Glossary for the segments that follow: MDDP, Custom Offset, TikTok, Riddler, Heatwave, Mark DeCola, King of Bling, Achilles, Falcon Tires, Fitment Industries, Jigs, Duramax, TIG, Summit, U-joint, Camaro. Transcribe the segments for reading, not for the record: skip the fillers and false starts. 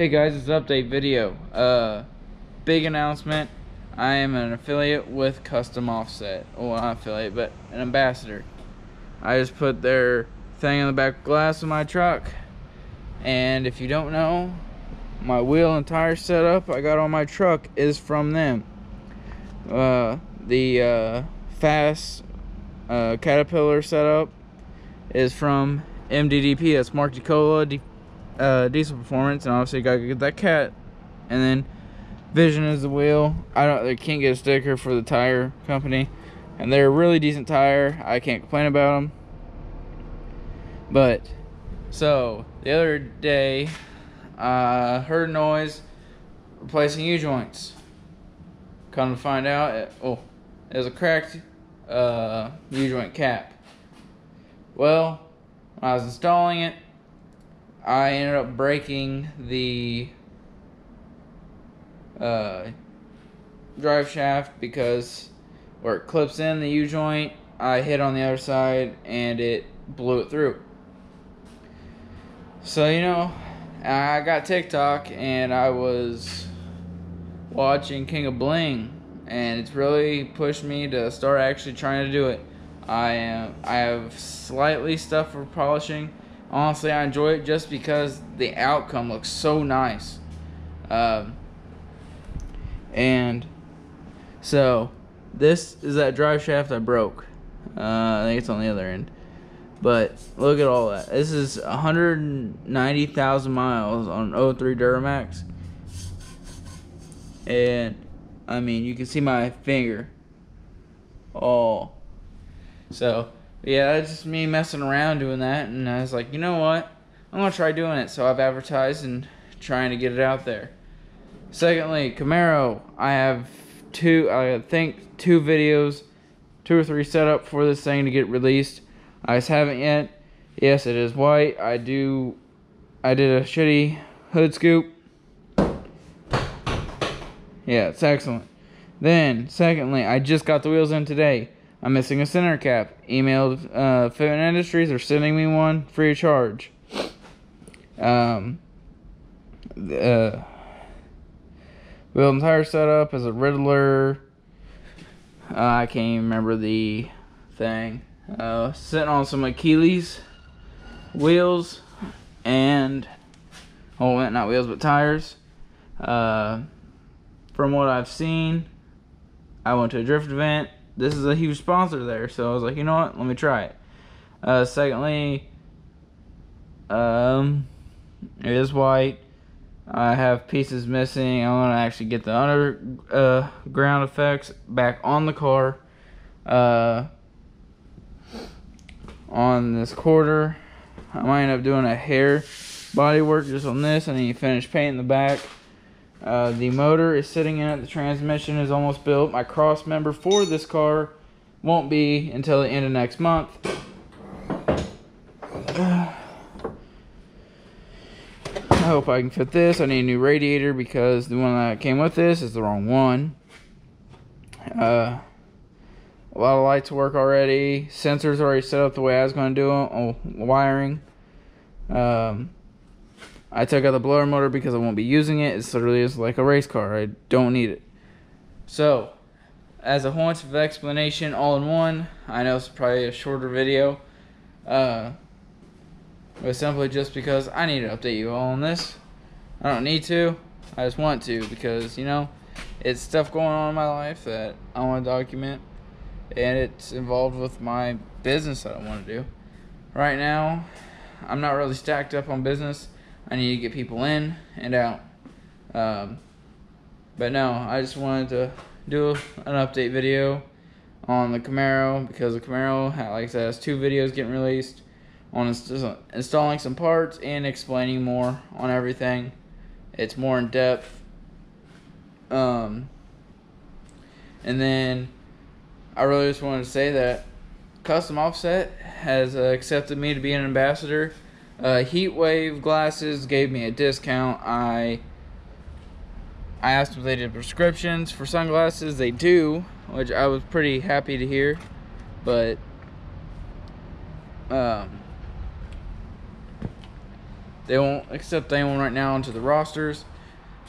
Hey guys, it's an update video. Big announcement. I am an affiliate with Custom Offset. Well, not affiliate, but an ambassador. I just put their thing on the back glass of my truck. And if you don't know, my wheel and tire setup I got on my truck is from them. The fast Caterpillar setup is from MDDP. That's Mark DeCola, diesel performance, and obviously you gotta get that cat. And then Vision is the wheel. I can't get a sticker for the tire company, and they're a really decent tire. I can't complain about them. But so the other day heard a noise replacing U-joints. Come to find out, there's a cracked U-joint cap. Well, when I was installing it, I ended up breaking the drive shaft because where it clips in the U-joint, I hit on the other side and it blew it through. So, you know, I got TikTok and I was watching King of Bling, and it's really pushed me to start actually trying to do it. I have slightly stuff for polishing. Honestly, I enjoy it just because the outcome looks so nice. And so this is that drive shaft I broke. I think it's on the other end. But look at all that. This is 190,000 miles on an 03 Duramax. And I mean, you can see my finger. Oh. So yeah, that's just me messing around doing that, and I was like, you know what? I'm gonna try doing it. So I've advertised and trying to get it out there. Secondly, Camaro. I have two videos, two or three set up for this thing to get released. I just haven't yet. Yes, it is white. I did a shitty hood scoop. Yeah, it's excellent. Then, secondly, I just got the wheels in today. I'm missing a center cap. Emailed Fitment Industries. They're sending me one free of charge. Wheel and tire setup is a Riddler. I can't even remember the thing. Sitting on some Achilles wheels and not wheels but tires. From what I've seen, I went to a drift event. This is a huge sponsor there, so I was like, you know what, let me try it. Secondly, it is white. I have pieces missing. I want to actually get the underground effects back on the car, on this quarter. I might end up doing a hair body work just on this. I need to finish painting the back. The motor is sitting in it. The transmission is almost built. My cross member for this car won't be until the end of next month. I hope I can fit this. I need a new radiator because the one that came with this is the wrong one. A lot of lights work already. Sensors already set up the way I was going to do them. Wiring. I took out the blower motor because I won't be using it. It's literally just like a race car. I don't need it. So, as a whole bunch of explanation all in one, I know it's probably a shorter video. But simply just because I need to update you all on this. I don't need to. I just want to because, you know, it's stuff going on in my life that I want to document. And it's involved with my business that I want to do. Right now, I'm not really stacked up on business. I need to get people in and out. But no, I just wanted to do an update video on the Camaro because the Camaro, like I said, has two videos getting released on installing some parts and explaining more on everything. It's more in depth. And then I really just wanted to say that Custom Offset has accepted me to be an ambassador. Heatwave glasses gave me a discount. I asked if they did prescriptions for sunglasses. They do, which I was pretty happy to hear. But They won't accept anyone right now into the rosters.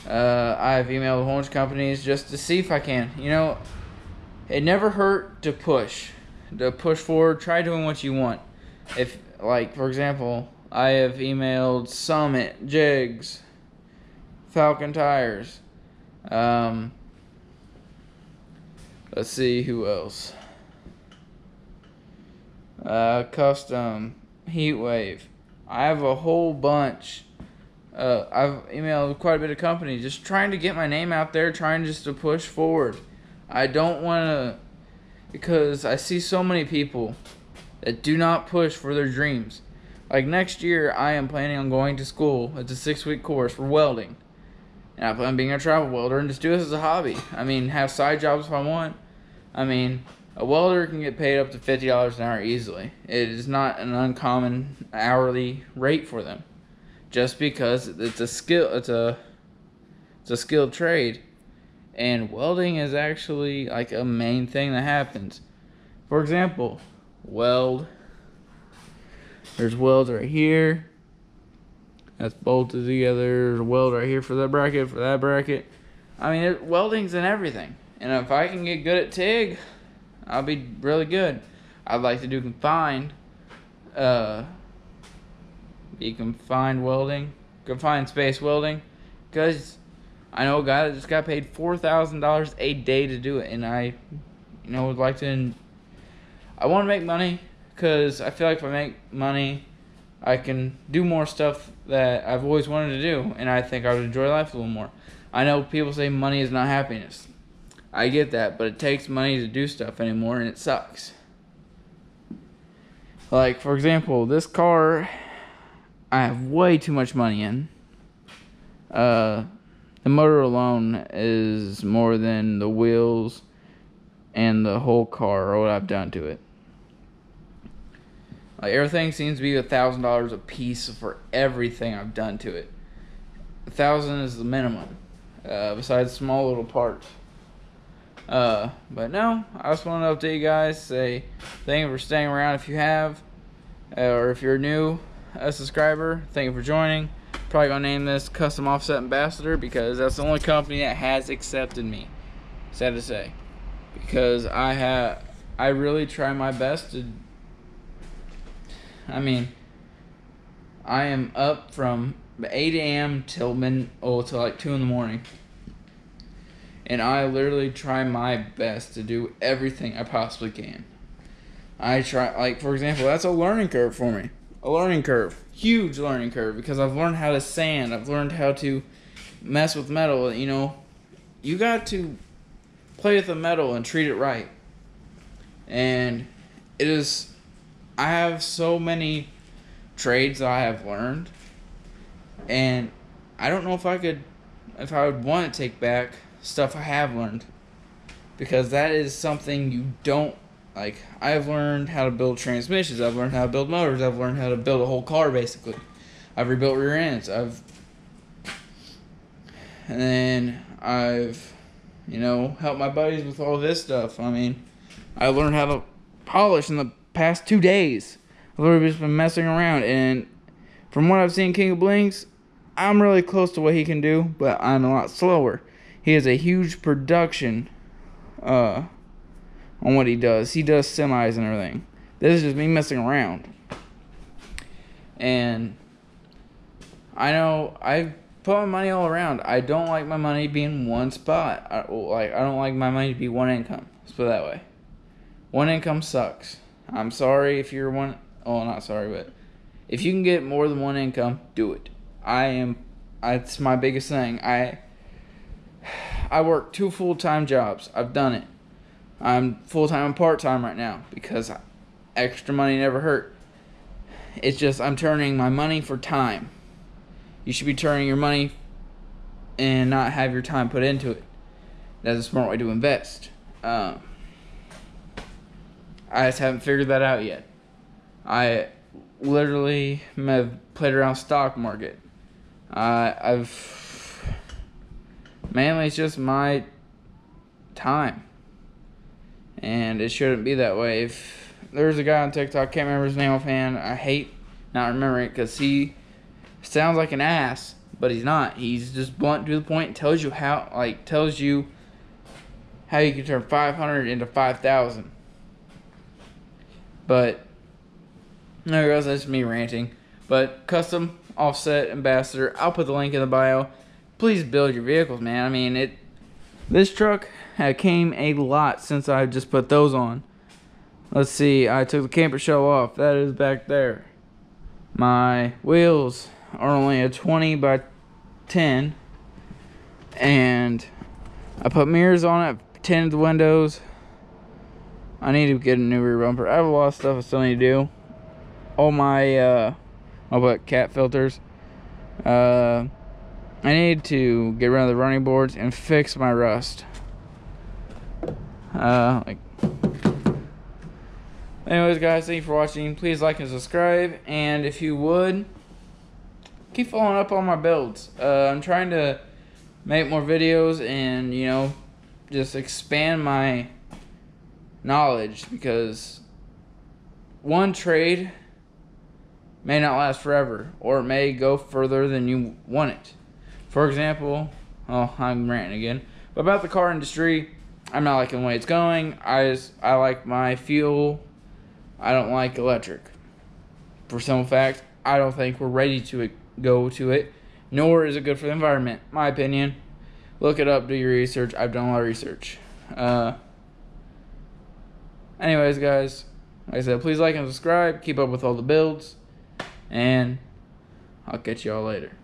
I've emailed a whole bunch of companies just to see if I can. You know, it never hurt to push forward. Try doing what you want. If, like, for example, I have emailed Summit, Jigs, Falcon Tires. Let's see who else. Custom, Heatwave. I have a whole bunch. I've emailed quite a bit of companies just trying to get my name out there, trying just to push forward. I don't want to, because I see so many people that do not push for their dreams. Like next year, I am planning on going to school. It's a 6-week course for welding. And I plan on being a travel welder and just do this as a hobby. I mean, have side jobs if I want. I mean, a welder can get paid up to $50 an hour easily. It is not an uncommon hourly rate for them. Just because it's a skill, it's a skilled trade. And welding is actually like a main thing that happens. For example, weld. There's welds right here. That's bolted together. There's a weld right here for that bracket, for that bracket. I mean, welding's in everything. And if I can get good at TIG, I'll be really good. I'd like to do confined, confined space welding, because I know a guy that just got paid $4,000 a day to do it, and I, you know, would like to. I want to make money, because I feel like if I make money, I can do more stuff that I've always wanted to do, and I think I would enjoy life a little more. I know people say money is not happiness. I get that, but it takes money to do stuff anymore, and it sucks. Like, for example, this car, I have way too much money in. The motor alone is more than the wheels and the whole car, or what I've done to it. Like, everything seems to be $1,000 a piece for everything I've done to it. $1,000 is the minimum, besides small little parts. But no, I just wanted to update you guys, say thank you for staying around if you have, or if you're new, a subscriber, thank you for joining. Probably gonna name this Custom Offset Ambassador, because that's the only company that has accepted me, sad to say, because I really try my best to, I mean, I am up from 8 a.m. till like 2 in the morning. And I literally try my best to do everything I possibly can. I try, like, for example, that's a learning curve for me. A learning curve. Huge learning curve. Because I've learned how to sand. I've learned how to mess with metal. You know, you got to play with the metal and treat it right. And it is, I have so many trades that I have learned. And I don't know if I would want to take back stuff I have learned, because that is something you don't, like, I've learned how to build transmissions, I've learned how to build motors, I've learned how to build a whole car basically, I've rebuilt rear ends, I've you know, helped my buddies with all this stuff. I mean, I learned how to polish in the past 2 days. I've literally just been messing around, and from what I've seen King of Bling's, I'm really close to what he can do, but I'm a lot slower. He has a huge production on what he does. He does semis and everything. This is just me messing around. And I know I put my money all around. I don't like my money being one spot. I don't like my money to be one income. Let's put it that way. One income sucks. I'm sorry if you're one... Oh, not sorry, but... If you can get more than one income, do it. It's my biggest thing. I work 2 full-time jobs. I've done it. I'm full-time and part-time right now, because extra money never hurt. It's just I'm turning my money for time. You should be turning your money and not have your time put into it. That's a smart way to invest. I just haven't figured that out yet. I literally have played around stock market. Mainly it's just my time, and it shouldn't be that way. If there's a guy on TikTok, can't remember his name offhand, I hate not remembering it, because he sounds like an ass, but he's not. He's just blunt to the point. Tells you how, like, tells you how you can turn 500 into 5,000. But there goes, that's me ranting. But Custom Offset Ambassador, I'll put the link in the bio. Please build your vehicles, man. I mean, it. This truck came a lot since I just put those on. Let's see, I took the camper shell off. That is back there. My wheels are only a 20 by 10, and I put mirrors on it, tinted windows. I need to get a new rear bumper. I have a lot of stuff I still need to do. All my I'll put cat filters. I need to get rid of the running boards and fix my rust. Anyways, guys, thank you for watching. Please like and subscribe, and if you would, keep following up on my builds. I'm trying to make more videos and, you know, just expand my knowledge, because one trade may not last forever, or it may go further than you want it. For example, oh, I'm ranting again, but about the car industry, I'm not liking the way it's going. I like my fuel. I don't like electric. For simple fact, I don't think we're ready to go to it, nor is it good for the environment. My opinion. Look it up, do your research. I've done a lot of research. Anyways, guys, like I said, please like and subscribe. Keep up with all the builds, and I'll catch y'all later.